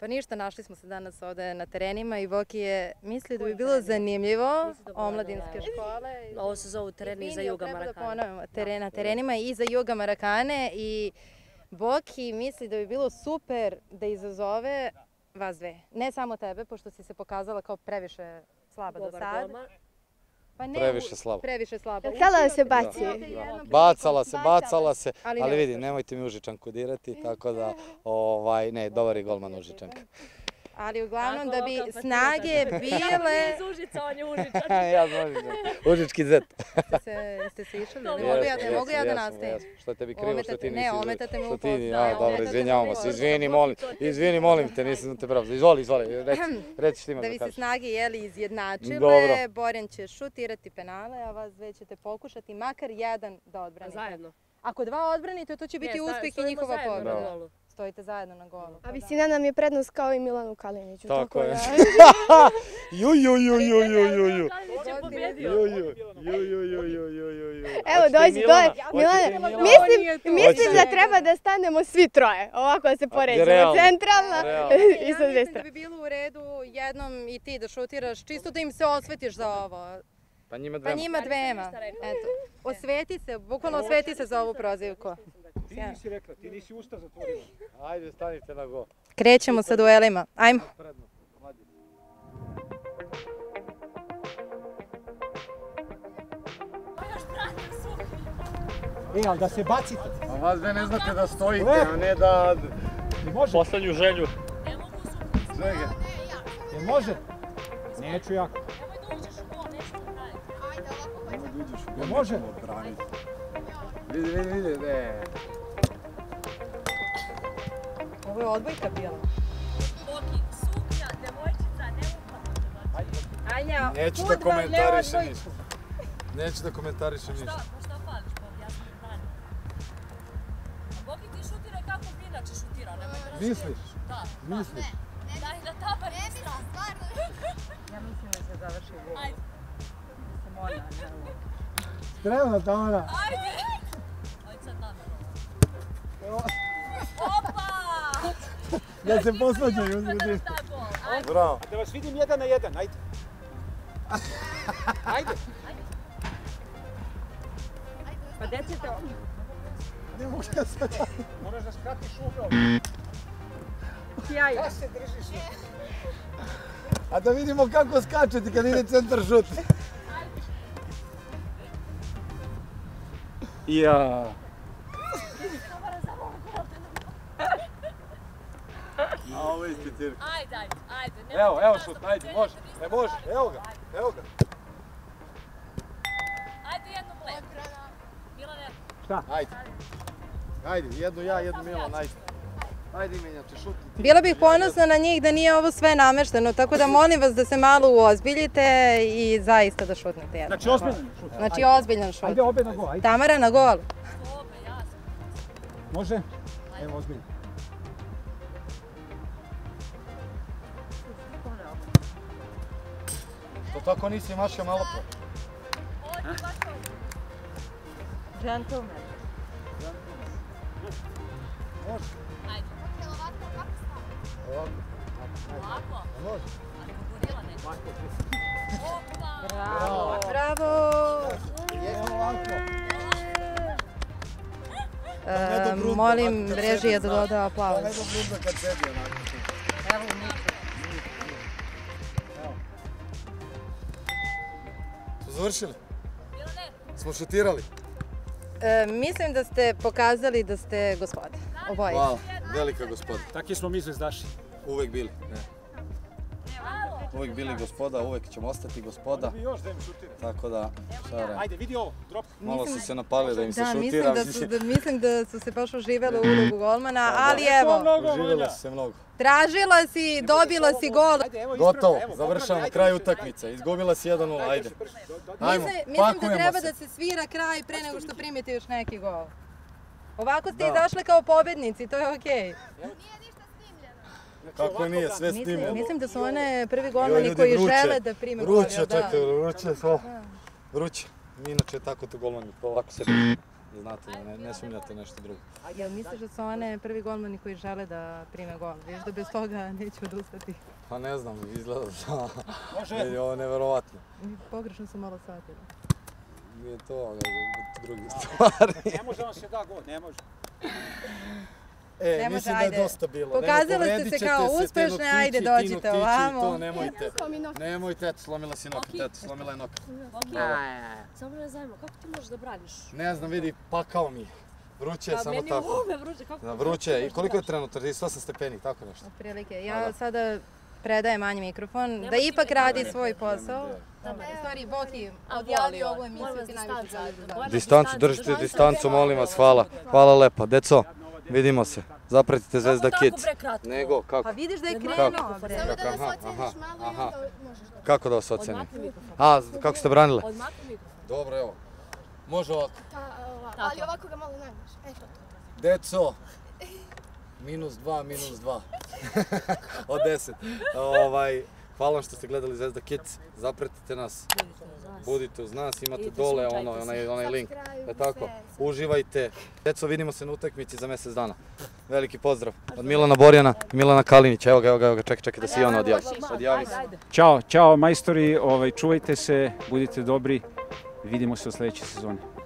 Pa ništa, našli smo se danas ovde na terenima i Boki je mislio da bi bilo zanimljivo omladinske škole. Ovo se zovu tereni za juga Marakane. Na terenima i za juga Marakane i Boki misli da bi bilo super da izazove vas dve. Ne samo tebe, pošto si se pokazala kao previše slaba do sad. Previše slaba. Htela se baci. Bacala se, ali vidi, nemojte mi Užičanku dirati, tako da, ne, dobar je golman Užičanka. Ali uglavnom da bi snage bile... Ja sam iz Užica, on je Užičan. Ja sam Užičan, Užički zet. Ste se išli? Ne mogu ja da nastavim. Što je tebi krivo, što ti nisi izvini? Ne, ometate me u posao. Dobro, izvinjavamo se, izvini, molim te, nisam te pravo. Izvoli, reći što ima da kažeš. Da bi se snage izjednačile, Borjan će šutirati penale, a vas dve ćete pokušati makar jedan da odbranite. Zajedno. Ako dva odbranite, to će biti uspeh i njihova pobjeda. Stojite zajedno na golu. A visina nam je prednost kao i Milanu Kaliniću. Tako je. Kalinić je pobedio. Evo, dođi dole. Milana, mislim da treba da stanemo svi troje. Ovako da se poređamo. Centralna i sa dve strane. Ja mislim da bi bilo u redu jednom i ti da šutiraš, čisto da im se osvetiš za ovo. Pa njima dvema. Osveti se, bukvalno osveti se za ovu prozivku. Ti nisi rekla, ti nisi usta zatvorila. Ajde, stanite na go. Krećemo sa duelima. Ajmo. E, ali da se bacite. A vas dve ne znate da stojite, a ne da... Poslednju želju. Ne mogu supriti. Čega? Ne može. Neću jako. Nemoj da uđeš u gol, neću da braniti. Ajde, ovako bacite. Nemoj da uđeš u gol, ne može braniti. Vidi, ne. Ovo je odbojka bila. Boki, suklja, devojčica, nemoj pa. Neću da komentarišem ništa. Šta pališ, Boki, ja sam ne branim. Boki, ti šutiraj kako bi inače šutirao, nemoj branim. Misliš? Da. Daj da tabar je strana. Ja mislim da se završi gol. Ajde. Samo ona, ne. Spremno, Tamara. Ajde. Opa! Ja se posvađaju. Bravo. Da vas vidim 1 na 1, ajde. Ajde. Pa gde ćete ovo? Ne mogu da se... Moraš da skratiš ubrao. Sjajno. Da se držiš. A da vidimo kako skačete kad ide centar šut. Jaaa. Ajde. Evo šut, ajde, može, evo ga. Ajde, jednu bled. Milane. Šta? Ajde, jednu ja, jednu Milan, ajde. Ajde, menjače, šut. Bila bih ponosna na njih da nije ovo sve namešteno, tako da molim vas da se malo uozbiljite i zaista da šutnete jednu. Znači ozbiljan šut. Ajde, obe na gol, ajde. Tamara na gol. Obe, ja sam. Može? Evo, ozbiljno. To tako nisi mašio malo po. Gentleman. Može. Ajde. Ovako. Može. Ali pogorila nešto. Opa! Bravo! Ovako. Molim režije da doda aplauz. Evo brudno kad sedi onako. Evo ništa. Završili? Smo šutirali? Mislim da ste pokazali da ste gospode. Oboje. Hvala, velika gospoda. Takvi smo mi zvezdaši. Uvek bili. Uvek bili gospoda, uvek ćemo ostati gospoda. Tako da, šta radim? Ajde, vidi ovo, drop. Malo su se napali da im se šutira. Mislim da su se baš uživele u ulogu golmana, ali evo. Uživele su se mnogo. Tražila si, dobila si gol. Gotovo, završamo, kraj utakmice. Izgubila si 1-0, ajde. Mislim da treba da se svira kraj pre nego što primite još neki gol. Ovako ste izašle kao pobednici, to je okej. Kako nije, sve snimljeno. Mislim da su one prvi golmani koji žele da prime gol. Ruće, čekaj, ruće, mi inače tako to golmani, to ovako se... znate da ne sumnjate nešto drugo. Jel misliš da su one prvi golmani koji žele da prime gol? Viš da bez toga neće odustati? Pa ne znam, izgleda da je ovo neverovatno. Pogrešno sam malo shvatila. Nije to, ali drugi stvari. Ne može vam se da gol, ne može. E, mislim da je dosta bilo. Pokazala ste se kao uspešne, ajde dođite ovamo. Nemojte, nemojte, slomila si nokat, eto, slomila je nokat. Samo me ne zanima, kako ti možeš da braniš? Ne znam, vidi, pakao mi je. Vruće je samo tako. Vruće je, i koliko je trenutno, 38 stepeni, tako nešto. Otprilike, ja sada predajem Anji mikrofon, da ipak radi svoj posao. U stvari, Boki odjavio ovu emisiju, ti najviše zajedno. Distancu, držite distancu, molim vas, hvala. Hvala lepa, deco. Vidimo se, zapratite Zvezda Kits. Nego, kako? Pa vidiš da je krenuo. Samo da nas oceniš malo i onda možeš da... Kako da vas ocenim? A, kako ste branile? Odmakni mikrofon. Dobro, evo. Može ovako. Ali ovako ga malo najviše. Deco, -2, -2. Od 10. Hvala što ste gledali Zvezda Kits. Zapratite nas. Budite uz nas, imate dole onaj link. Uživajte. Deco, vidimo se na utakmici za mesec dana. Veliki pozdrav od Milana Borjana i Milana Kalinića. Evo ga, čekaj da se i ona odjavi. Ćao majstori, čuvajte se, budite dobri. Vidimo se od sledeće sezone.